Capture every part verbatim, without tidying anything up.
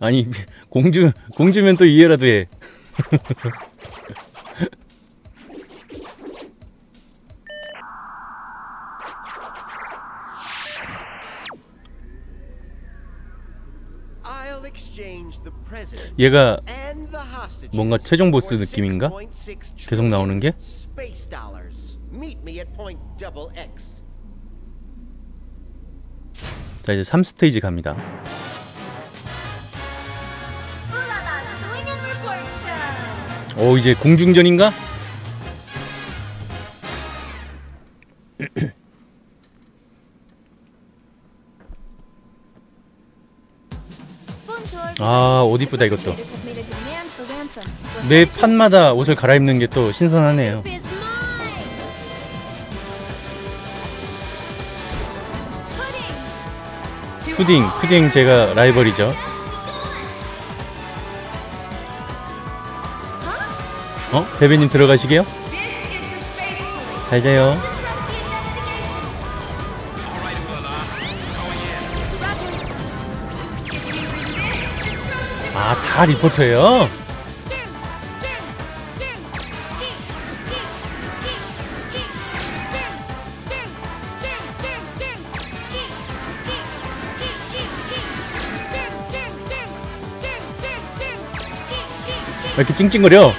아니 공주, 공주면 또 이해라도 해. 얘가 뭔가 최종 보스 느낌인가? 계속 나오는 게? 자, 이제 삼 스테이지 갑니다. 오, 이제 공중전인가? 아, 옷 이쁘다. 이것도 매 판마다 옷을 갈아입는 게 또 신선하네요. 푸딩, 푸딩 제가 라이벌이죠. 어? 베베님 들어가시게요? 잘 자요. 아, 다 리포터예요? 왜 이렇게 찡찡거려?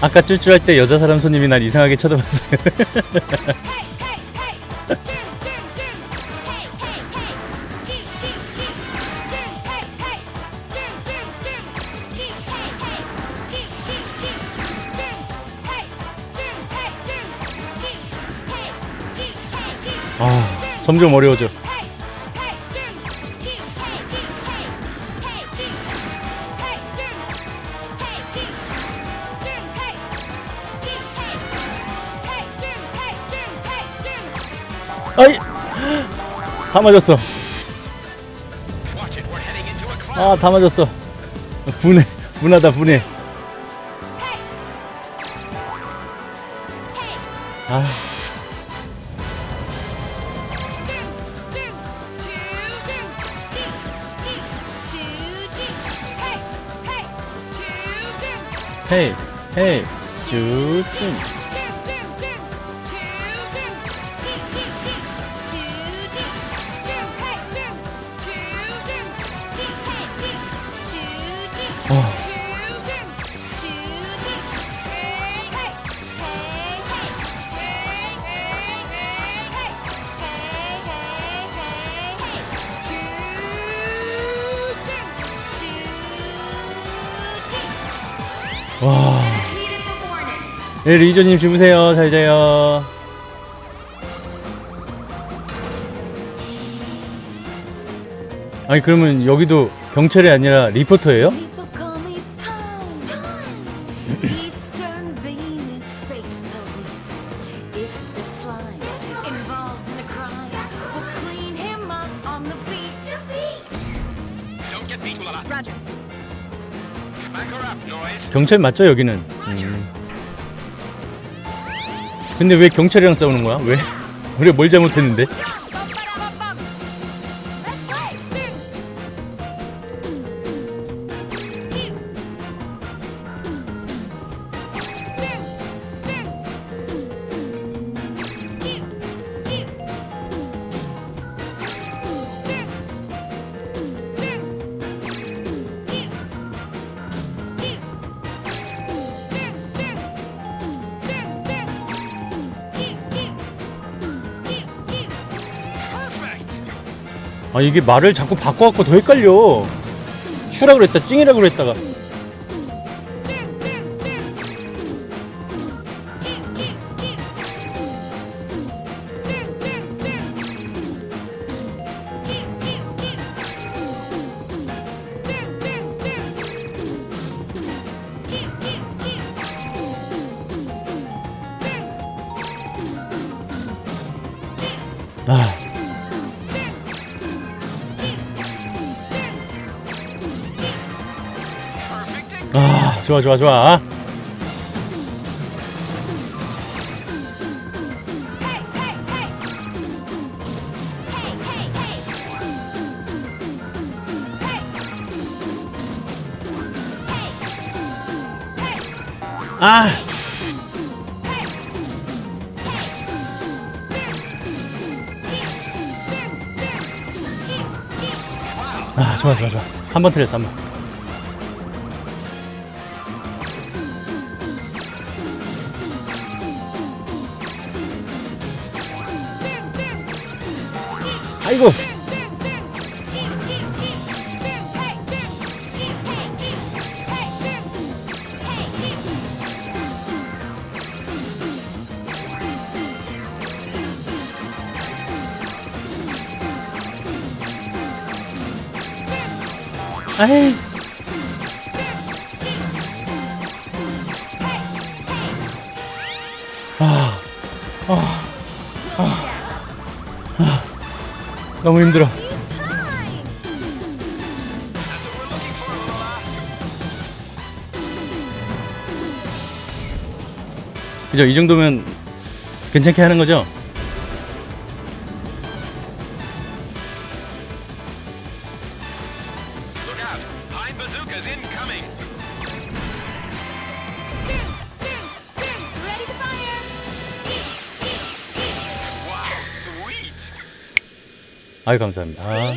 아까 쭈쭈할 때 여자 사람 손님이 날 이상하게 쳐다봤어요. 아, 점점 어려워져. 아이! 다 맞았어. 아, 다 맞았어. 분해, 분하다, 분해. 아. 헤이, 헤이, 쭈쭈. 와. 네, 리조님 주무세요. 잘 자요. 아니, 그러면 여기도 경찰이 아니라 리포터예요? 경찰 맞죠, 여기는? 음. 근데 왜 경찰이랑 싸우는 거야? 왜? 우리가 뭘 잘못했는데? 아, 이게 말을 자꾸 바꿔갖고 더 헷갈려. 슈라고 그랬다, 찡이라고 그랬다가. 아. 아, 좋아 좋아 좋아. 아. 아, 좋아 좋아 좋아. 한 번 틀렸어, 한 번. 아이고. 아이. 아, 아, 아, 아, 너무 힘들어. 그죠? 이 정도면 괜찮게 하는 거죠? 아유, 감사합니다. 아.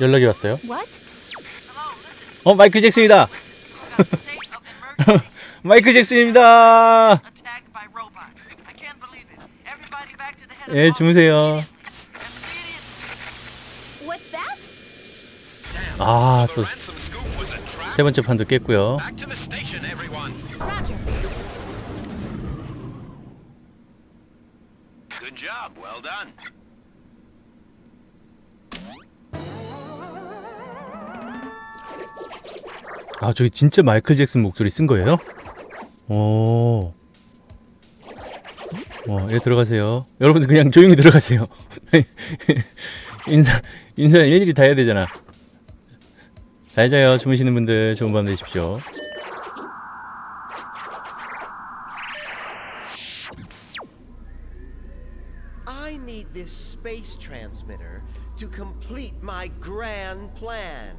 연락이 왔어요. 어, 마이클 잭슨이다. 마이클 잭슨입니다. 예, 주무세요. 아, 또 세 번째 판도 깼고요. Well done. 아, 저기 진짜 마이클 잭슨 목소리 쓴 거예요? 오. 와, 예, 들어가세요. 여러분들 그냥 조용히 들어가세요. 인사, 인사 일일이 다 해야 되잖아. 잘 자요. 주무시는 분들 좋은 밤 되십시오. This space transmitter to complete my grand plan.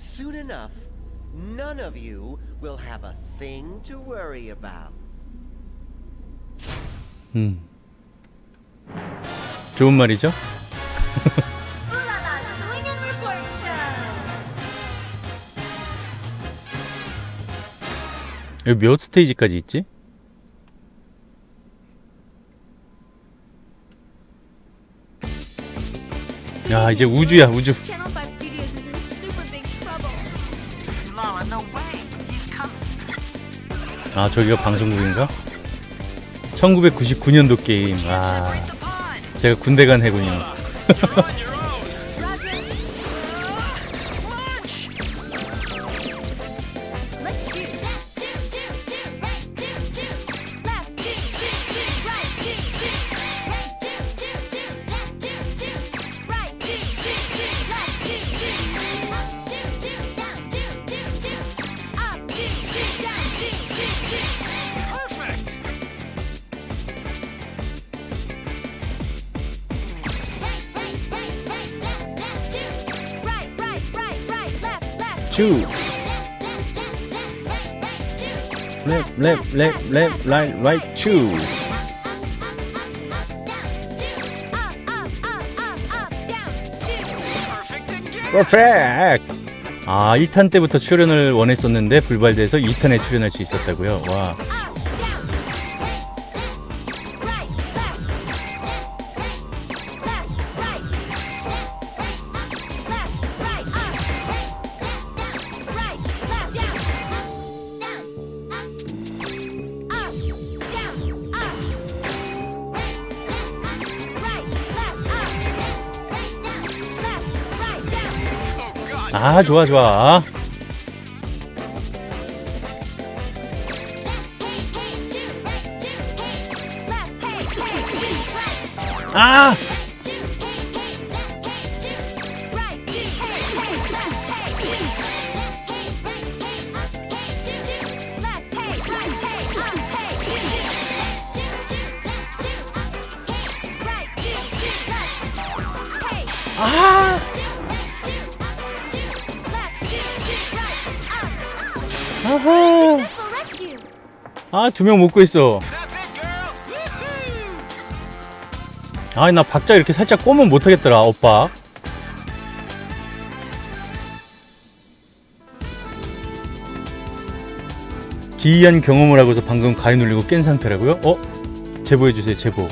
Soon enough, none of you will have a thing to worry about. 음. 좋은 말이죠? 여기 몇 스테이지까지 있지? 야, 이제 우주야, 우주. 아, 저기가 방송국인가? 천구백구십구 년도 게임. 아, 제가 군대 간 해군이요. Left, left, left, right, right, two. Perfect. 아, 일 탄 때부터 출연을 원했었는데 불발돼서 이 탄에 출연할 수 있었다고요. 와. 아, 좋아 좋아. 아! 아! 아하! 아, 두 명 먹고 있어. 아, 나 박자 이렇게 살짝 꼬면 못하겠더라, 오빠. 기이한 경험을 하고서 방금 가위 눌리고 깬 상태라고요? 어? 제보해주세요, 제보.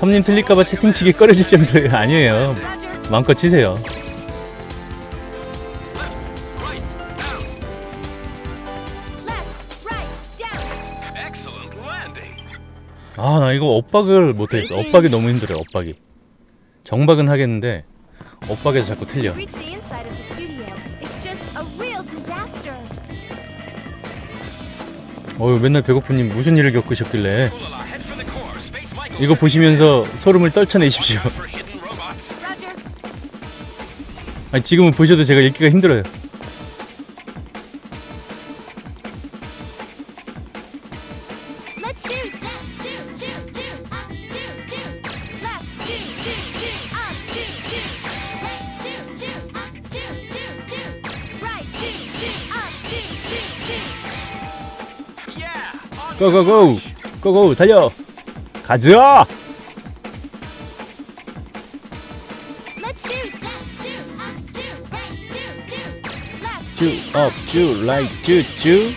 섬님 틀릴까봐 채팅치기 꺼려질 정도 아니에요. 마음껏 치세요. 아, 나 이거 엇박을 못하겠어. 엇박이 너무 힘들어요. 엇박이. 정박은 하겠는데 엇박에서 자꾸 틀려. 어휴, 맨날 배고프님 무슨 일을 겪으셨길래 이거 보시면서 소름을 떨쳐내십시오. 아니, 지금은 보셔도 제가 읽기가 힘들어요. 고고고! 고고! 달려! 가자! 쭉, 업, 쭉, 라이, 쭉, 쭉.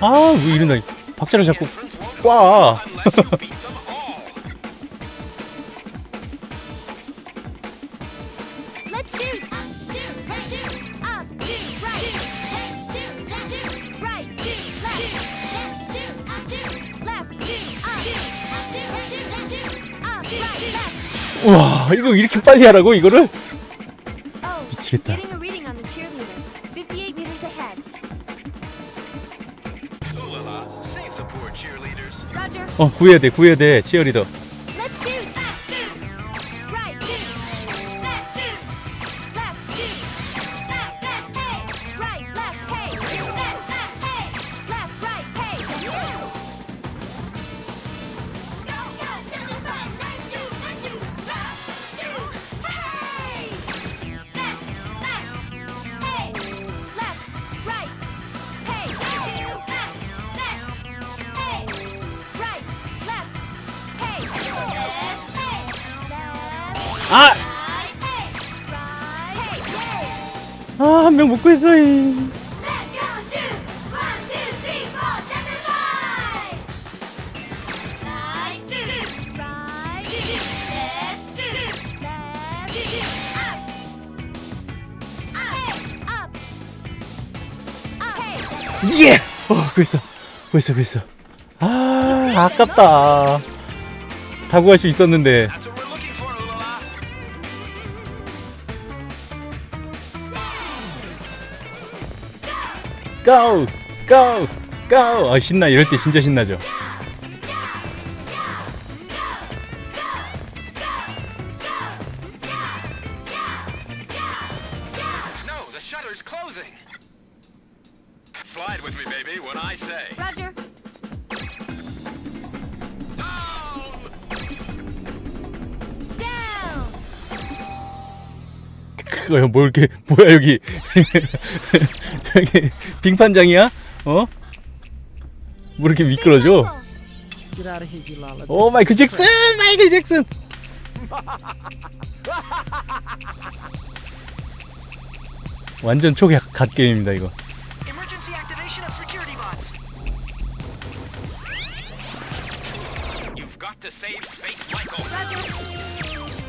아, 왜 이러나. 박자를 자꾸 꽈. 우와, 이거 이렇게 빨리 하라고 이거를? 미치겠다. 어, 구해야 돼, 구해야 돼, 치어리더. 아! 아, 한 명 못 구했어. 예! 어, 구했어. 구했어, 구했어. 아, 아깝다. 다 구할 수 있었는데. 고! 고! 고! 아, 신나. 이럴 때 진짜 신나죠. 야, 뭐 이렇게 뭐야 여기. 여기 빙판장이야? 어? 뭐 이렇게 미끄러져? 오, 마이클 잭슨! 마이클 잭슨! 완전 초격 갓게임입니다 이거.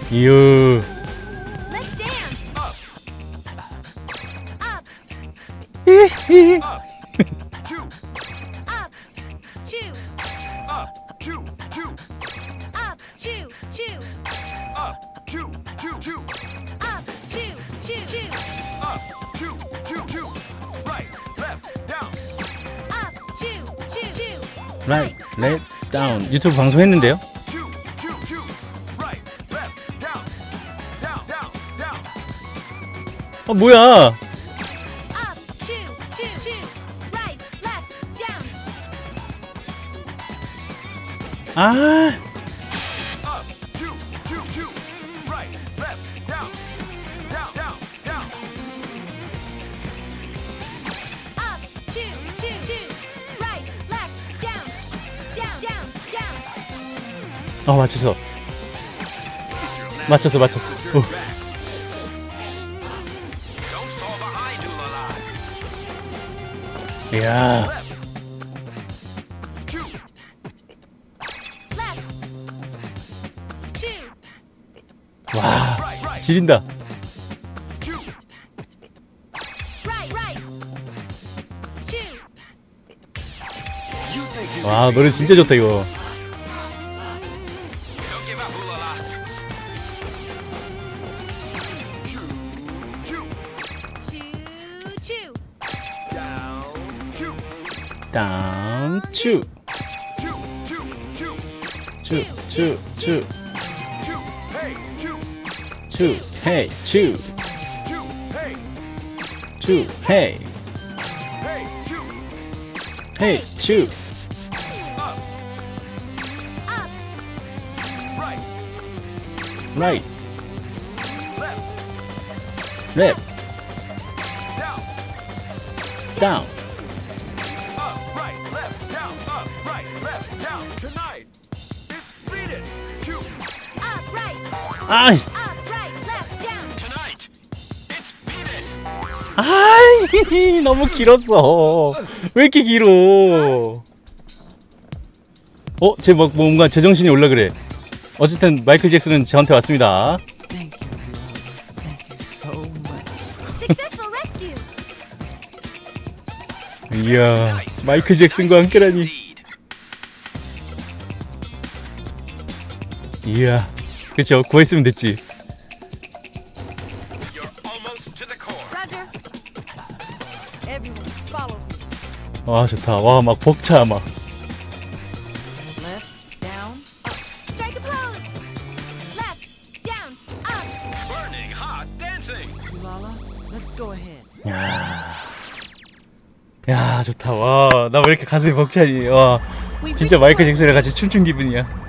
이유. right, left, down. 유튜브 방송했는데요? 아 뭐야? 아 어, 맞췄어. 맞췄어, 맞췄어. 오. 이야. 와, 지린다. 와, 노래 진짜 좋다, 이거. 다운 추 추 추 추 추 헤이 추 추 헤이 헤이 추 right left down 아이 아이 너무 길었어. 왜 이렇게 길어? 어? 제 막 뭔가 제정신이 올라 그래. 어쨌든 마이클 잭슨은 저한테 왔습니다. 이야, 마이클 잭슨과 함께라니. 이야, 그쵸? 구했으면 됐지. 와 좋다. 와 막 벅차 막. 야, 야 좋다. 와 나 왜 이렇게 가슴이 벅차니. 와 진짜 마이클 잭슨이랑 같이 춤춘 기분이야.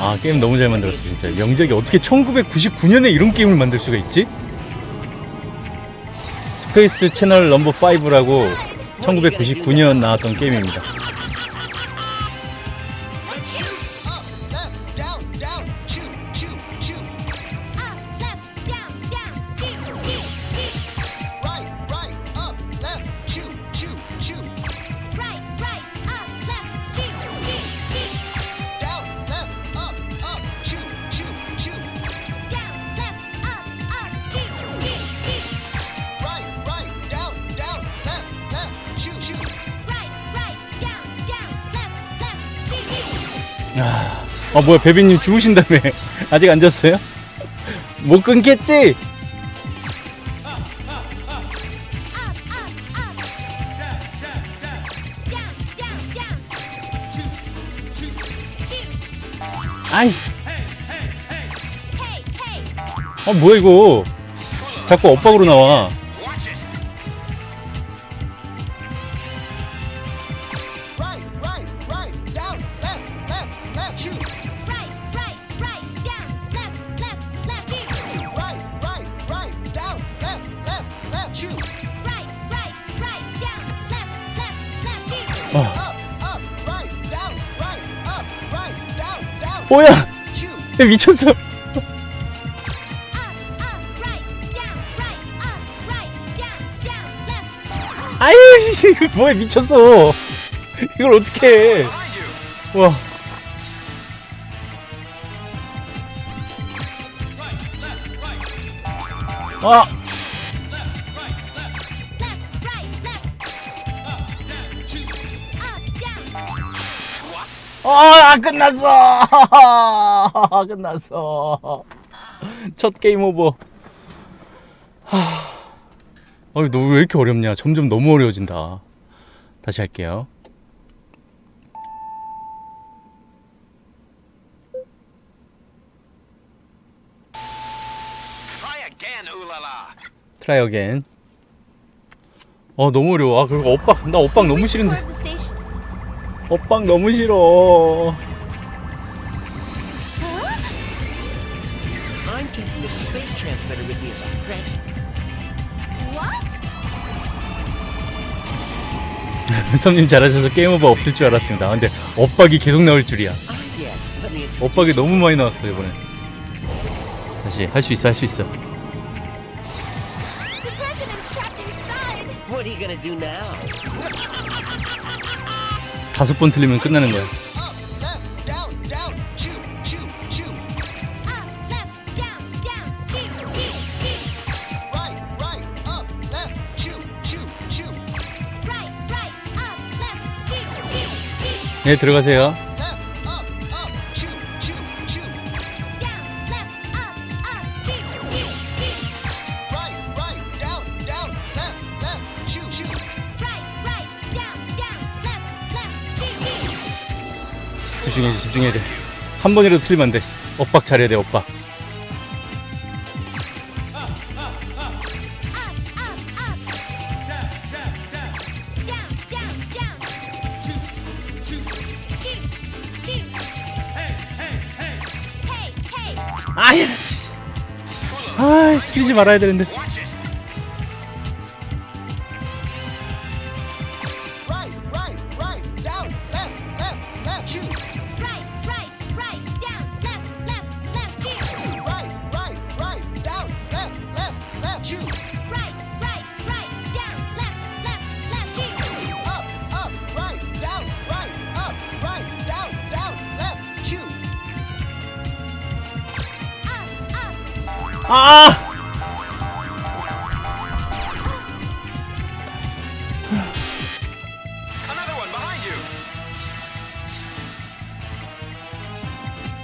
아 게임 너무 잘 만들었어 진짜. 명작이 어떻게 천구백구십구 년에 이런 게임을 만들 수가 있지? 스페이스 채널 넘버 파이브라고 천구백구십구 년 나왔던 게임입니다. 아, 아 뭐야 베비님 주무신다며. 아직 안 잤어요? 못 끊겠지? 아이 아 뭐야 이거 자꾸 엇박으로 나와. 뭐야? 미쳤어. 아유, 이거 뭐야 미쳤어. 이걸 어떻게 해? 와. 아. 아, 끝났어. 끝났어. 첫 게임 오버. 아니, 너 왜 이렇게 어렵냐. 점점 너무 어려워진다. 다시 할게요. Try again. 아, 너무 어려워. 아, 그리고 엇박, 나 엇박 너무 싫은데. 엇박 너무 싫어. 선님 잘하셔서 게임 오버 없을 줄 알았습니다. 근데 엇박이 계속 나올 줄이야. 엇박이 너무 많이 나왔어요, 이번에. 다시 할 수 있어, 할 수 있어. 다섯 번 틀리면 끝나는 거야. 네, 들어가세요. 집중해야지, 집중해야 돼. 한 번이라도 틀리면 안 돼. 엇박 잘해야 돼, 엇박. 아이, 아이, 틀리지 말아야 되는데. 아!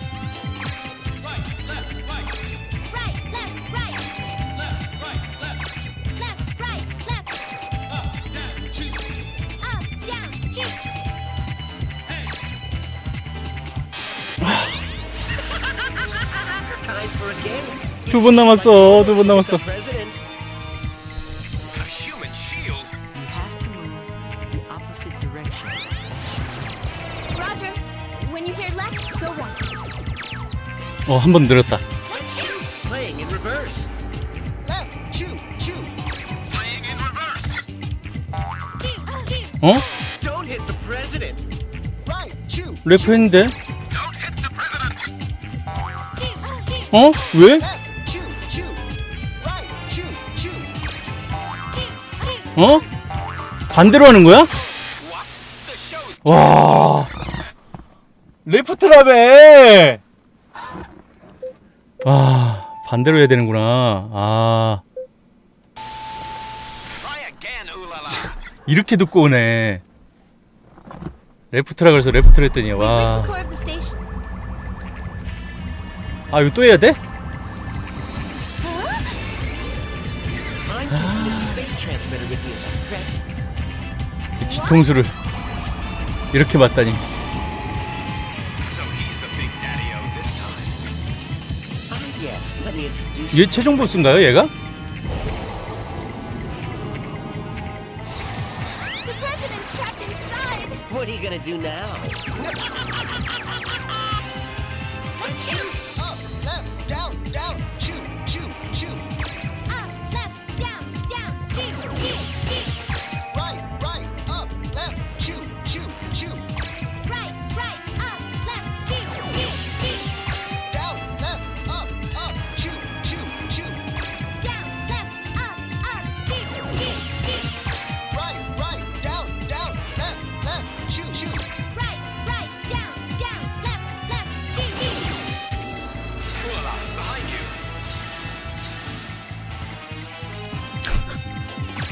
두 번 남았어. 두 번 남았어. 어, 한 번 늘었다. 어? 랩 했는데? 어? 왜? 어? 반대로 하는 거야? 와, 레프트라베. 와, 반대로 해야 되는구나. 아, 참, 이렇게 듣고 오네. 레프트라 그래서 레프트를 했더니 와. 아, 이거 또 해야 돼? 뒤통수를 이렇게 맞다니. 얘 최종 보스인가요, 얘가?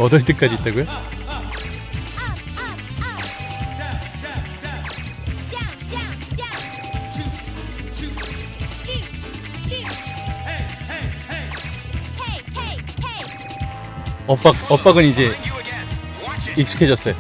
여덟 대까지 있다고요? 엇박, 엇박은 이제 익숙해졌어요.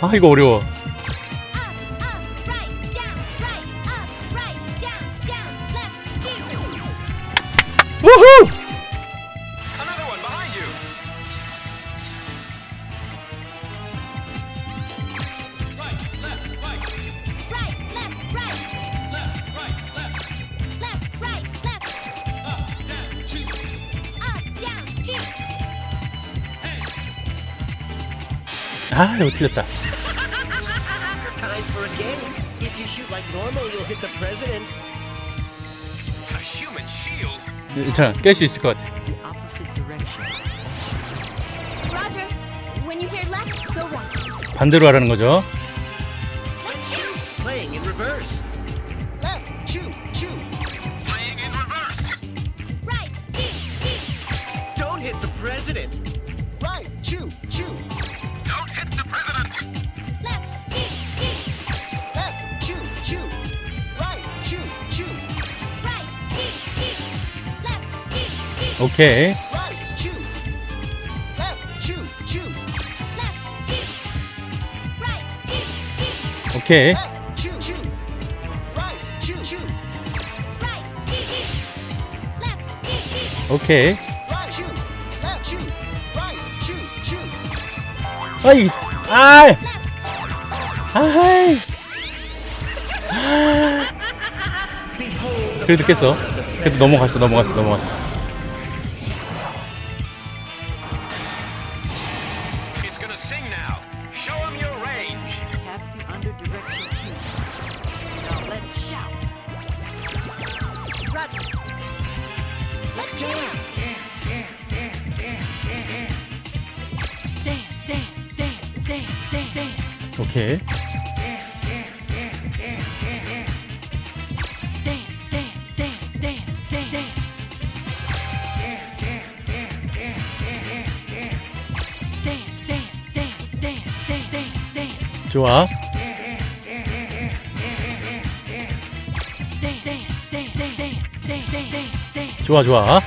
아, 이거 어려워. 우후! 아, 이거 틀렸다. 괜찮아, 깰 수 있을 것 같아. 반대로 하라는 거죠. 오케이. 오케이. 오케이. 아이, 아이, 아이. 그래도 깼어. 그래도 넘어갔어, 넘어갔어, 넘어갔어. 오케이. 좋아. 좋아, 좋아.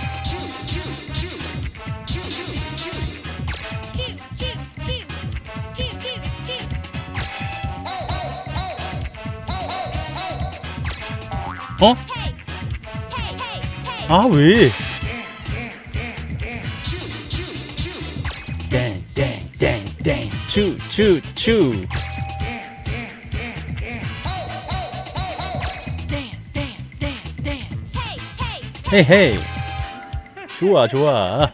어? 아, 왜? 땡, 땡, 땡, 땡, 추, 추, 추. 헤이, 헤이. 좋아, 좋아.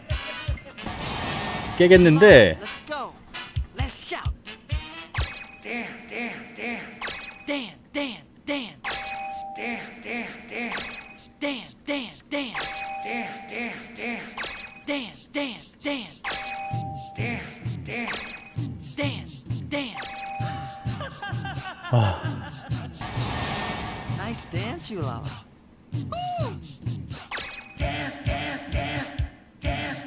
깨겠는데. 아. Nice dance, you love. Dance, dance, dance, dance,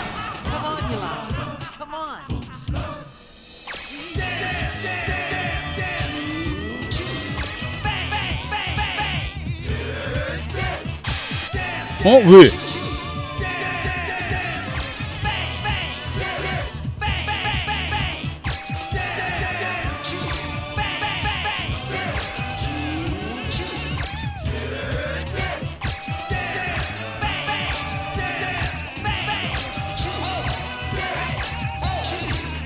왜?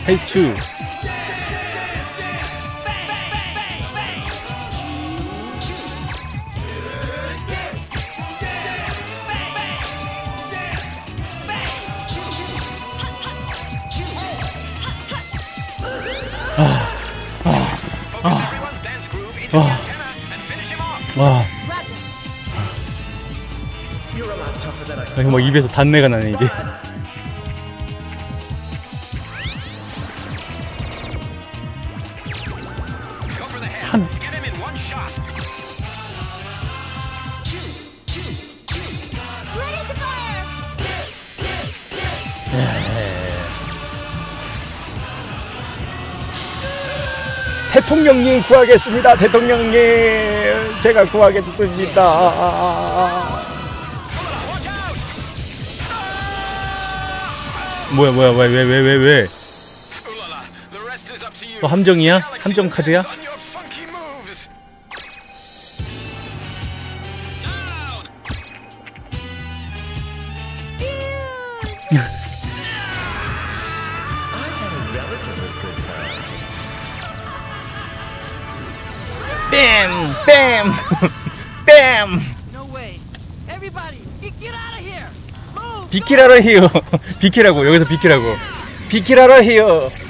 헤이, 추. 이거 막 입에서 단내가 나네 이제. 한 대통령님 구하겠습니다. 대통령님 제가 구하겠습니다. 뭐야 뭐야 뭐야 왜 왜 왜 왜 또 함정이야? 함정 카드야? 뱀! 뱀! 뱀! 비키라라 히어! 비키라고 여기서 비키라고 비키라라 히어!